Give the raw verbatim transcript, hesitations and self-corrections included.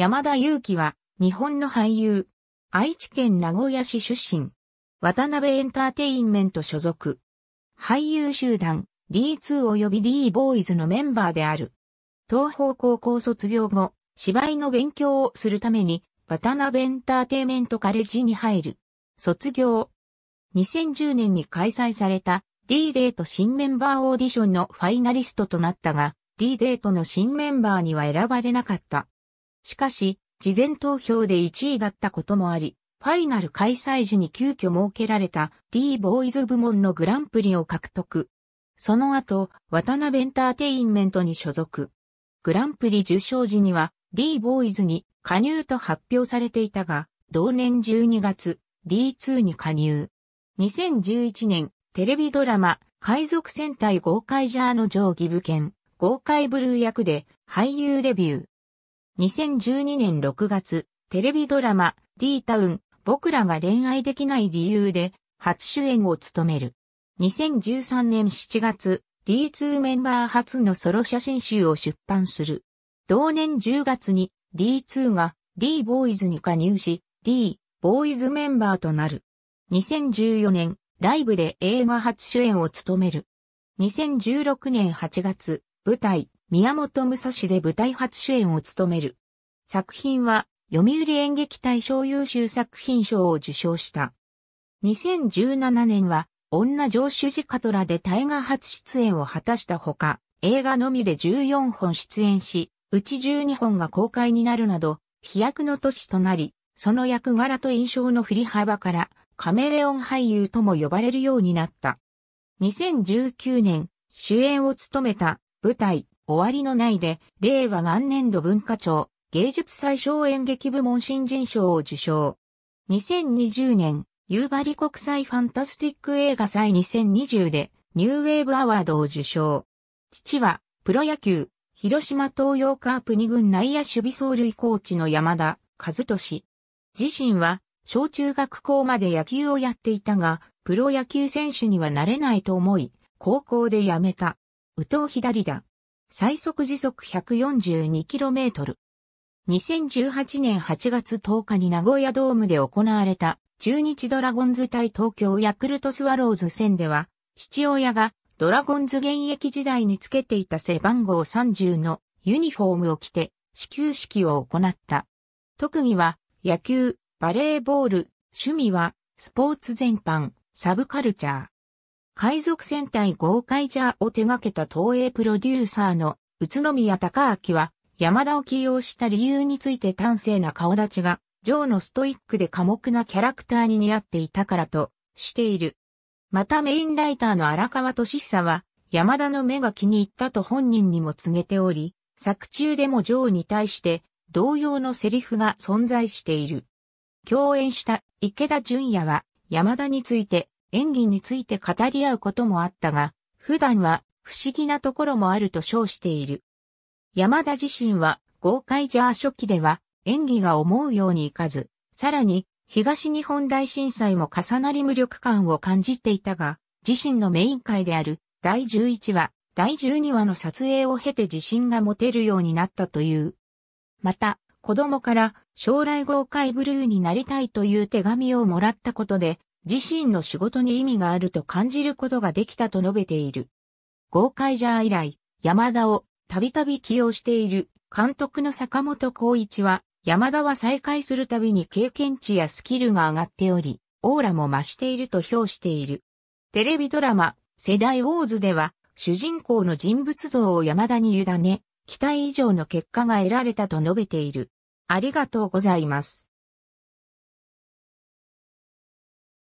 山田裕貴は、日本の俳優。愛知県名古屋市出身。渡辺エンターテインメント所属。俳優集団 ディーツー 及び ディーボーイズ のメンバーである。東邦高校卒業後、芝居の勉強をするために、渡辺エンターテイメントカレッジに入る。卒業。にせんじゅうねんに開催された D-デート新メンバーオーディションのファイナリストとなったが、D-デートの新メンバーには選ばれなかった。しかし、事前投票でいちいだったこともあり、ファイナル開催時に急遽設けられた D-ボーイズ 部門のグランプリを獲得。その後、渡辺エンターテインメントに所属。グランプリ受賞時には D-ボーイズ に加入と発表されていたが、同年じゅうにがつ、ディーツー に加入。にせんじゅういちねん、テレビドラマ、海賊戦隊ゴーカイジャーのジョー・ギブケン、ゴーカイブルー役で俳優デビュー。にせんじゅうにねんろくがつ、テレビドラマ、Dタウン、僕らが恋愛できない理由で初主演を務める。にせんじゅうさんねんしちがつ、ディーツー メンバー初のソロ写真集を出版する。同年じゅうがつに ディーツー が D-ボーイズ に加入し、D-ボーイズ メンバーとなる。にせんじゅうよねん、ライブで映画初主演を務める。にせんじゅうろくねんはちがつ、舞台、宮本武蔵で舞台初主演を務める。作品は、読売演劇大賞優秀作品賞を受賞した。にせんじゅうななねんは、女城主ジカトラで大河初出演を果たしたほか、映画のみでじゅうよんほん出演し、うちじゅうにほんが公開になるなど、飛躍の年となり、その役柄と印象の振り幅から、カメレオン俳優とも呼ばれるようになった。にせんじゅうきゅうねん、主演を務めた舞台、終わりのないで、令和元年度文化庁、芸術祭小演劇部門新人賞を受賞。にせんにじゅうねん、夕張国際ファンタスティック映画祭にせんにじゅうでニューウェーブアワードを受賞。父は、プロ野球、広島東洋カープに軍内野守備走塁コーチの山田和俊。自身は、小中学校まで野球をやっていたが、プロ野球選手にはなれないと思い、高校で辞めた。右投左打。最速時速 ひゃくよんじゅうにキロメートル。にせんじゅうはちねんはちがつとおかに名古屋ドームで行われた中日ドラゴンズ対東京ヤクルトスワローズ戦では、父親がドラゴンズ現役時代につけていた背番号さんじゅうのユニフォームを着て始球式を行った。特技は野球、バレーボール、趣味はスポーツ全般、サブカルチャー。海賊戦隊ゴーカイジャーを手掛けた東映プロデューサーの宇都宮崇明は、山田を起用した理由について端正な顔立ちが、ジョーのストイックで寡黙なキャラクターに似合っていたからとしている。またメインライターの荒川俊久は、山田の目が気に入ったと本人にも告げており、作中でもジョーに対して同様のセリフが存在している。共演した池田純也は、山田について、演技について語り合うこともあったが、普段は不思議なところもあると称している。山田自身は、ゴーカイジャー初期では、演技が思うようにいかず、さらに、東日本大震災も重なり無力感を感じていたが、自身のメイン回である、だいじゅういちわ、だいじゅうにわの撮影を経て自信が持てるようになったという。また、子供から、将来ゴーカイブルーになりたいという手紙をもらったことで、自身の仕事に意味があると感じることができたと述べている。ゴーカイジャー以来、山田を、たびたび起用している監督の坂本浩一は、山田は再会するたびに経験値やスキルが上がっており、オーラも増していると評している。テレビドラマ、SEDAI WARSでは、主人公の人物像を山田に委ね、期待以上の結果が得られたと述べている。ありがとうございます。